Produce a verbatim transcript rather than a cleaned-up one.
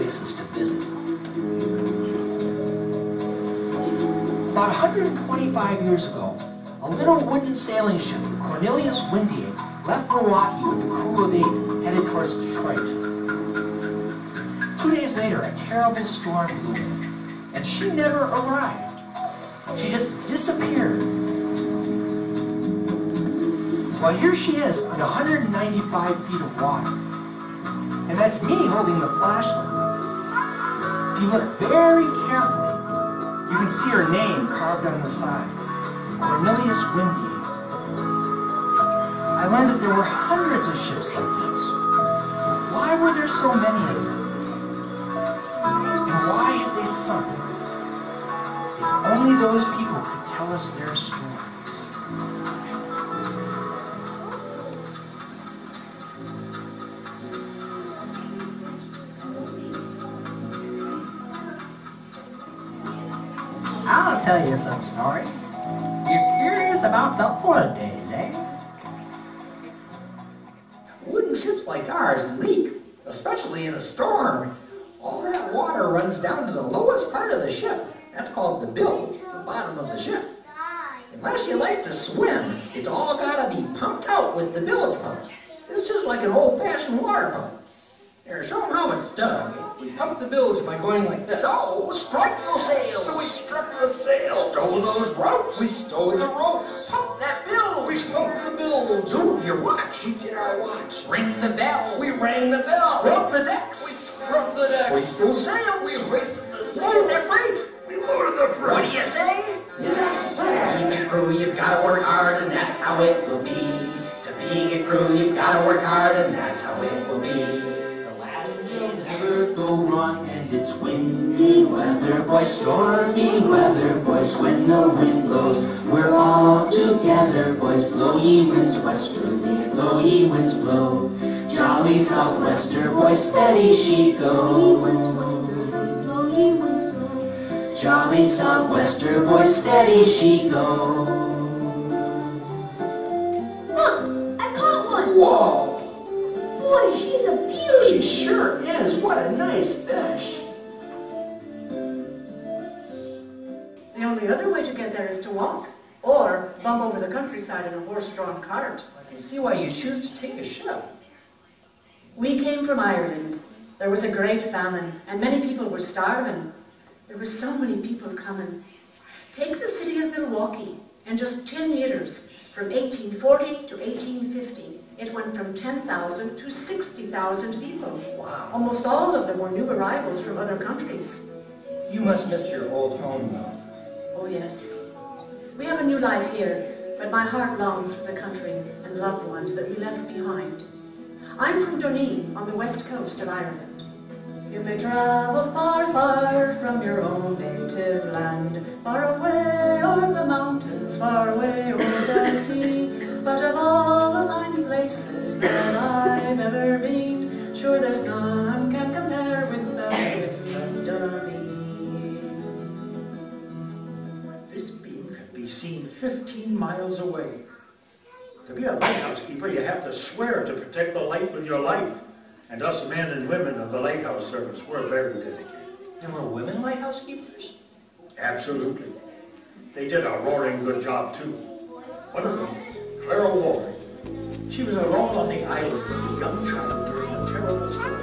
places to visit. About one hundred twenty-five years ago, a little wooden sailing ship, the Cornelius Windy, left Milwaukee with a crew of eight, headed towards Detroit. Two days later, a terrible storm blew in, and she never arrived. She just disappeared. Well, here she is on one hundred ninety-five feet of water. And that's me holding the flashlight. If you look very carefully, you can see her name carved on the side, Cornelius Windy. I learned that there were hundreds of ships like this. Why were there so many of them? And why had they sunk? If only those people could tell us their story. I'll tell you some story. You're curious about the old days, eh? Wooden ships like ours leak, especially in a storm. All that water runs down to the lowest part of the ship. That's called the bilge, the bottom of the ship. Unless you like to swim, it's all gotta be pumped out with the bilge pumps. It's just like an old-fashioned water pump. Here, show them how it's done. We pump the bilge by going like this. So, strike those sails. So we struck the sails. Stole those ropes. We stole the ropes. Pump that bilge. We pumped the bilge. Move your watch. You did our watch. Ring the bell. We rang the bell. Scrub the decks. We scrubbed the decks. We stole sail. We hoisted the sail. Loaded the freight. We loaded the freight. What do you say? Yes, sir. Being a crew, you've got to work hard, and that's how it will be. To being a crew, you've got to work hard, and that's how it will be. Go wrong, and it's windy weather, boys, stormy weather, boys, when the wind blows, we're all together, boys, blow ye winds westerly, blow ye winds blow, jolly southwester, boys, steady she goes, blow ye winds blow, jolly southwester, boys, steady she goes. Look, I caught one! Whoa! Boy, she's a beauty! She sure is! What a nice fish! The only other way to get there is to walk, or bump over the countryside in a horse-drawn cart. I can see why you choose to take a ship. We came from Ireland. There was a great famine, and many people were starving. There were so many people coming. Take the city of Milwaukee, and just ten years, from eighteen forty to eighteen fifty. It went from ten thousand to sixty thousand people. Wow. Almost all of them were new arrivals from other countries. You must miss your old home now. Oh, yes. We have a new life here, but my heart longs for the country and loved ones that we left behind. I'm from Donegal, on the west coast of Ireland. You may travel far, far from your own native land, far away o'er the mountains, far away o'er the sea, but of all the fine places that I've ever been, sure there's none can compare with the place of Darby. This beam can be seen fifteen miles away. To be a lighthouse keeper, you have to swear to protect the light with your life. And us men and women of the lighthouse service, we're very dedicated. There were women lighthouse keepers? Absolutely. They did a roaring good job, too. One of them, Clara Warren. She was alone on the island with a young child during a terrible storm.